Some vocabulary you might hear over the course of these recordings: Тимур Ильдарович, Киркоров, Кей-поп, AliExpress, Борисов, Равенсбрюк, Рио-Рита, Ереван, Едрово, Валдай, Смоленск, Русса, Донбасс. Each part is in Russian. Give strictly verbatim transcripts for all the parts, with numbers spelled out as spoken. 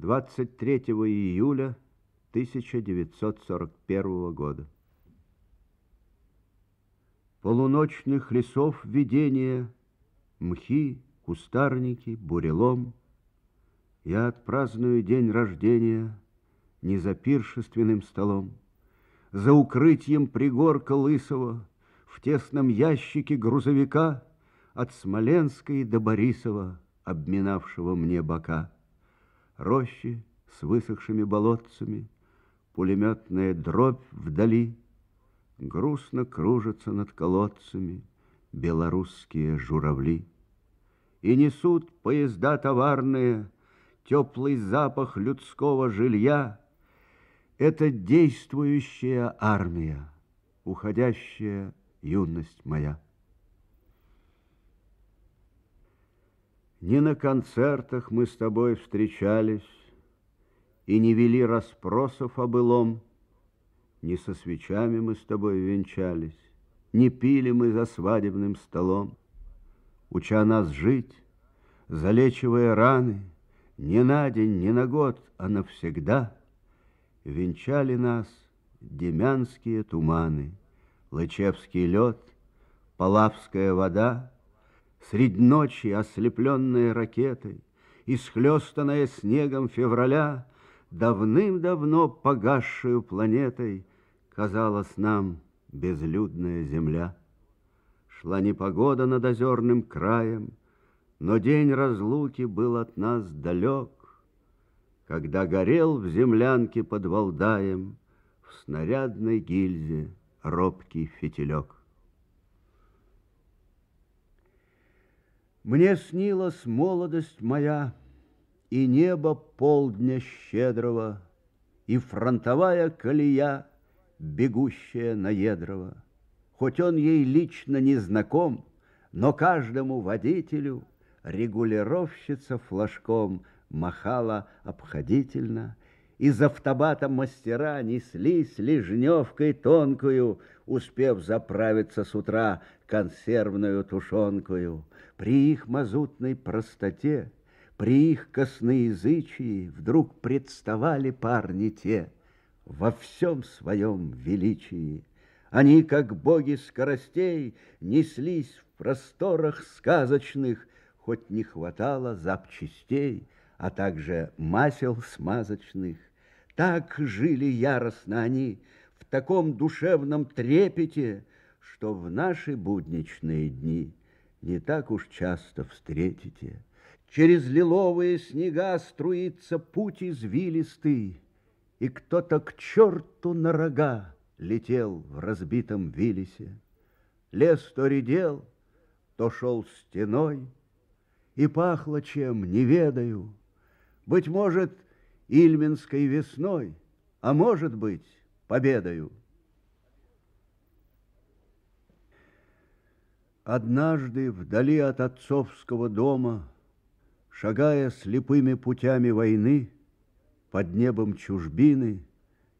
двадцать третьего июля тысяча девятьсот сорок первого года. Полуночных лесов видения, мхи, кустарники, бурелом. Я отпраздную день рождения не за пиршественным столом, за укрытием пригорка лысого, в тесном ящике грузовика от Смоленской до Борисова, обминавшего мне бока. Рощи с высохшими болотцами, пулеметная дробь вдали, грустно кружатся над колодцами белорусские журавли. И несут поезда товарные теплый запах людского жилья. Это действующая армия, уходящая юность моя. Не на концертах мы с тобой встречались и не вели расспросов о былом, не со свечами мы с тобой венчались, не пили мы за свадебным столом, уча нас жить, залечивая раны, не на день, не на год, а навсегда. Венчали нас демянские туманы, лычевский лед, полавская вода, средь ночи, ослепленные ракетой, исхлестанная снегом февраля, давным-давно погасшую планетой, казалась нам безлюдная земля. Шла непогода над озерным краем, но день разлуки был от нас далек, когда горел в землянке под Валдаем в снарядной гильзе робкий фитилек. Мне снилась молодость моя, и небо полдня щедрого, и фронтовая колея, бегущая на Едрово. Хоть он ей лично не знаком, но каждому водителю регулировщица флажком махала обходительно. Из автобата мастера неслись лежневкой тонкую, успев заправиться с утра консервную тушенкою. При их мазутной простоте, при их косноязычии вдруг представали парни те во всем своем величии. Они, как боги скоростей, неслись в просторах сказочных, хоть не хватало запчастей, а также масел смазочных. Так жили яростно они, в таком душевном трепете, что в наши будничные дни не так уж часто встретите. Через лиловые снега струится путь извилистый, и кто-то к черту на рога летел в разбитом вилисе. Лес то редел, то шел стеной, и пахло чем, не ведаю, быть может, ильменской весной, а может быть, победою. Однажды вдали от отцовского дома, шагая слепыми путями войны, под небом чужбины,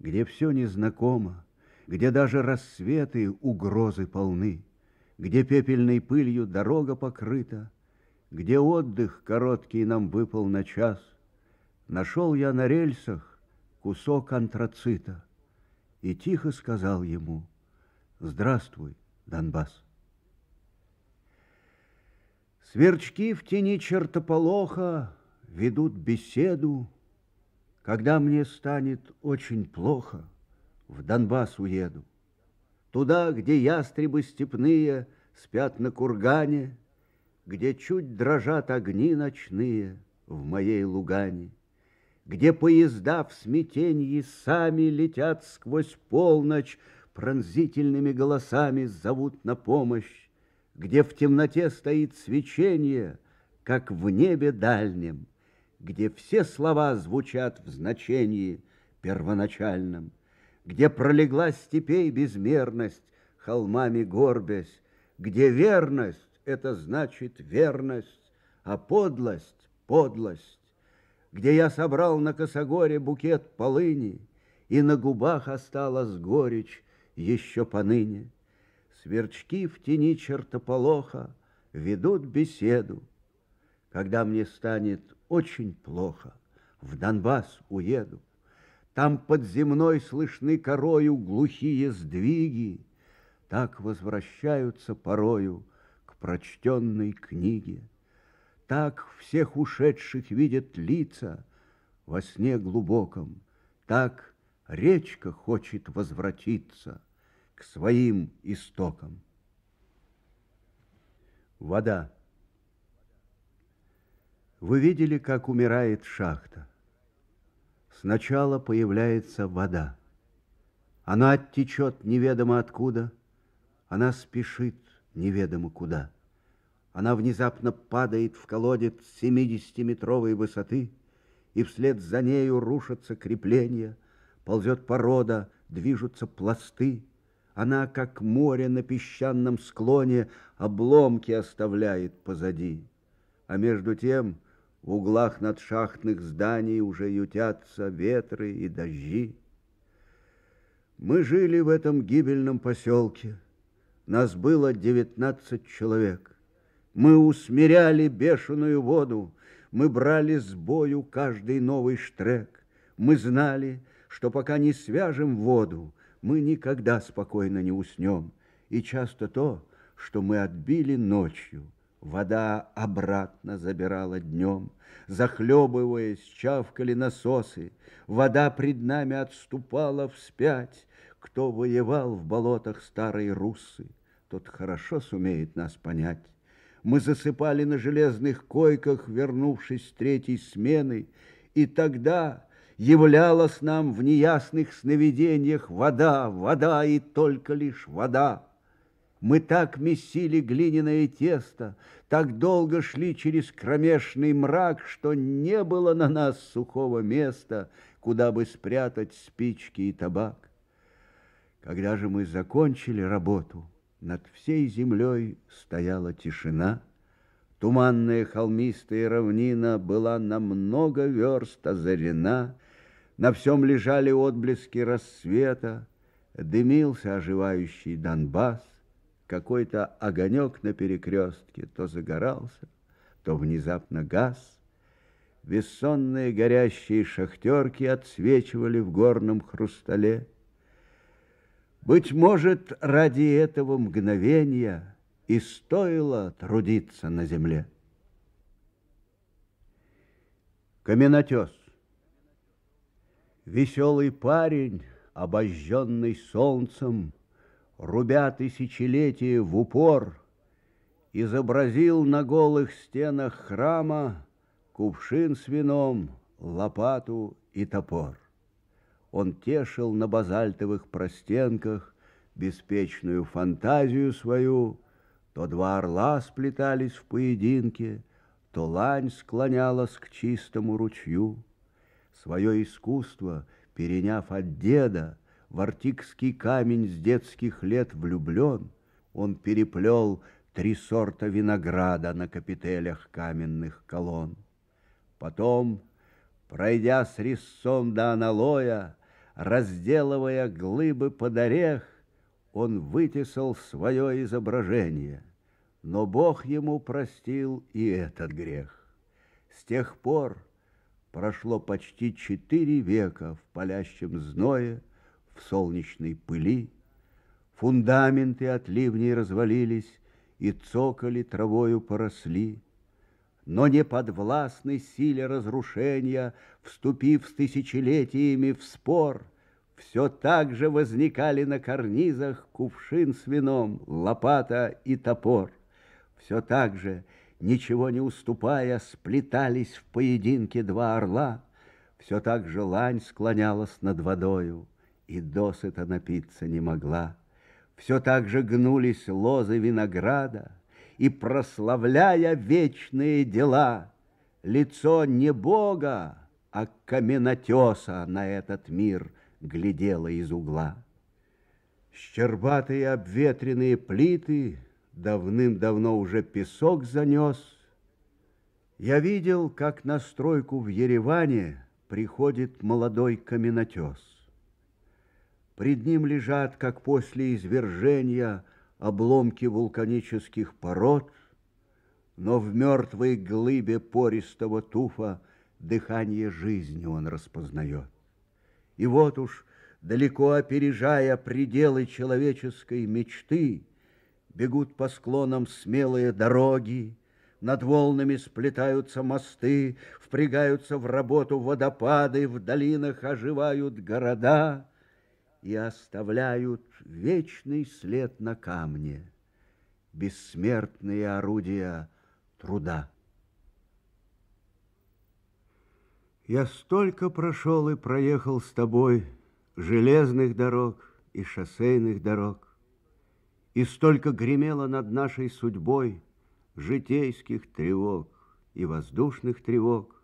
где все незнакомо, где даже рассветы угрозы полны, где пепельной пылью дорога покрыта, где отдых короткий нам выпал на час, нашел я на рельсах кусок антрацита и тихо сказал ему: «Здравствуй, Донбасс». Сверчки в тени чертополоха ведут беседу. Когда мне станет очень плохо, в Донбасс уеду. Туда, где ястребы степные спят на кургане, где чуть дрожат огни ночные в моей лугане, где поезда в смятенье сами летят сквозь полночь, пронзительными голосами зовут на помощь, где в темноте стоит свечение, как в небе дальнем, где все слова звучат в значении первоначальном, где пролегла степей безмерность, холмами горбясь, где верность — это значит верность, а подлость — подлость, где я собрал на косогоре букет полыни, и на губах осталась горечь еще поныне. Сверчки в тени чертополоха ведут беседу. Когда мне станет очень плохо, в Донбасс уеду. Там под земной слышны корою глухие сдвиги. Так возвращаются порою к прочтенной книге. Так всех ушедших видят лица во сне глубоком. Так речка хочет возвратиться к своим истокам. Вода. Вы видели, как умирает шахта? Сначала появляется вода. Она оттечет неведомо откуда, она спешит неведомо куда. Она внезапно падает в колодец семидесятиметровой высоты, и вслед за нею рушатся крепления, ползет порода, движутся пласты. Она, как море на песчаном склоне, обломки оставляет позади. А между тем в углах надшахтных зданий уже ютятся ветры и дожди. Мы жили в этом гибельном поселке. Нас было девятнадцать человек. Мы усмиряли бешеную воду. Мы брали с бою каждый новый штрек. Мы знали, что пока не свяжем воду, мы никогда спокойно не уснем. И часто то, что мы отбили ночью, вода обратно забирала днем, захлебываясь, чавкали насосы, вода пред нами отступала вспять. Кто воевал в болотах старой Руссы, тот хорошо сумеет нас понять. Мы засыпали на железных койках, вернувшись с третьей смены, и тогда являлась нам в неясных сновидениях вода, вода и только лишь вода. Мы так месили глиняное тесто, так долго шли через кромешный мрак, что не было на нас сухого места, куда бы спрятать спички и табак. Когда же мы закончили работу, над всей землей стояла тишина. Туманная холмистая равнина была на много верст озарена, на всем лежали отблески рассвета, дымился оживающий Донбасс. Какой-то огонек на перекрестке то загорался, то внезапно гас. Бессонные горящие шахтерки отсвечивали в горном хрустале. Быть может, ради этого мгновения и стоило трудиться на земле. Каменотес. Веселый парень, обожженный солнцем, рубя тысячелетия в упор, изобразил на голых стенах храма кувшин с вином, лопату и топор. Он тешил на базальтовых простенках беспечную фантазию свою, то два орла сплетались в поединке, то лань склонялась к чистому ручью. Свое искусство, переняв от деда, в артикский камень с детских лет влюблен, он переплел три сорта винограда на капителях каменных колонн. Потом, пройдя с резцом до аналоя, разделывая глыбы под орех, он вытесал свое изображение, но Бог ему простил и этот грех. С тех пор прошло почти четыре века в палящем зное, в солнечной пыли, фундаменты от ливней развалились, и цоколи травою поросли. Но не подвластны силе разрушения, вступив с тысячелетиями в спор, все так же возникали на карнизах кувшин с вином, лопата и топор. Все так же, ничего не уступая, сплетались в поединке два орла, все так же лань склонялась над водою и досыта напиться не могла. Все так же гнулись лозы винограда, и, прославляя вечные дела, лицо не Бога, а каменотеса на этот мир глядело из угла. Щербатые обветренные плиты давным-давно уже песок занес. Я видел, как на стройку в Ереване приходит молодой каменотес. Пред ним лежат, как после извержения, обломки вулканических пород, но в мертвой глыбе пористого туфа дыхание жизни он распознает. И вот уж, далеко опережая пределы человеческой мечты, бегут по склонам смелые дороги, над волнами сплетаются мосты, впрягаются в работу водопады, в долинах оживают города и оставляют вечный след на камне, бессмертные орудия труда. Я столько прошел и проехал с тобой железных дорог и шоссейных дорог, и столько гремело над нашей судьбой житейских тревог и воздушных тревог,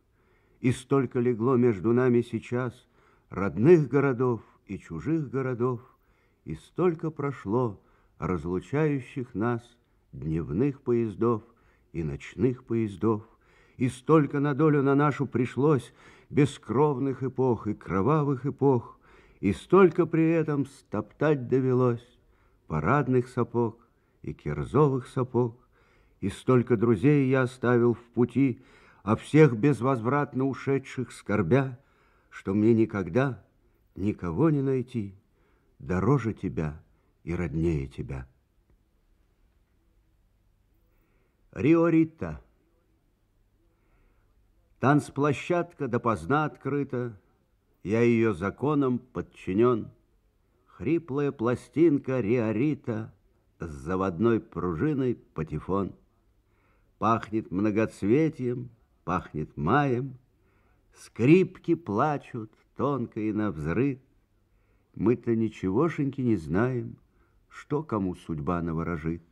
и столько легло между нами сейчас родных городов и чужих городов, и столько прошло разлучающих нас дневных поездов и ночных поездов, и столько на долю на нашу пришлось бескровных эпох и кровавых эпох, и столько при этом стоптать довелось парадных сапог и кирзовых сапог, и столько друзей я оставил в пути, а всех безвозвратно ушедших скорбя, что мне никогда никого не найти дороже тебя и роднее тебя. Рио-Рита. Танцплощадка допоздна открыта, я ее законом подчинен. Хриплая пластинка Рио-Рита с заводной пружиной патефон. Пахнет многоцветием, пахнет маем, скрипки плачут тонко и навзрыд. Мы-то ничегошеньки не знаем, что кому судьба наворожит.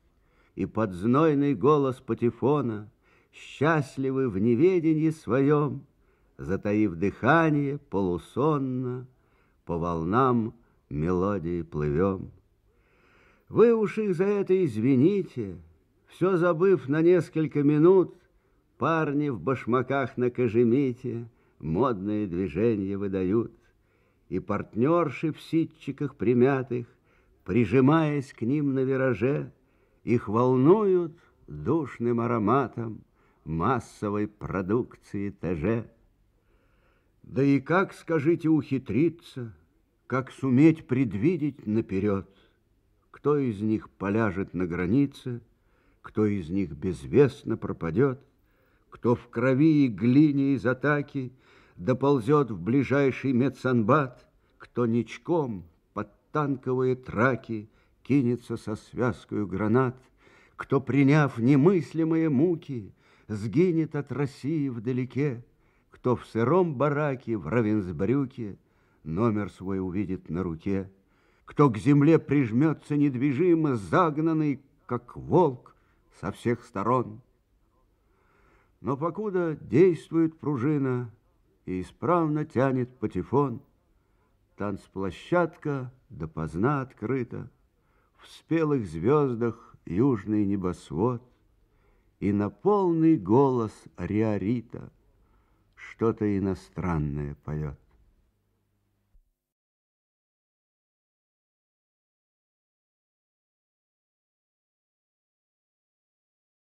И под знойный голос патефона, счастливы в неведении своем, затаив дыхание полусонно, по волнам мелодии плывем. Вы уж их за это извините, все забыв на несколько минут, парни в башмаках на кожемите модные движения выдают, и партнерши в ситчиках примятых, прижимаясь к ним на вираже, их волнуют душным ароматом массовой продукции этаже. Да и как, скажите, ухитриться, как суметь предвидеть наперед, кто из них поляжет на границе, кто из них безвестно пропадет, кто в крови и глине из атаки доползет в ближайший медсанбат, кто ничком под танковые траки кинется со связкою гранат, кто, приняв немыслимые муки, сгинет от России вдалеке, кто в сыром бараке в Равенсбрюке номер свой увидит на руке, кто к земле прижмется недвижимо, загнанный, как волк, со всех сторон. Но покуда действует пружина и исправно тянет патефон, танцплощадка допоздна открыта, в спелых звездах южный небосвод, и на полный голос Рио-Рита что-то иностранное поет.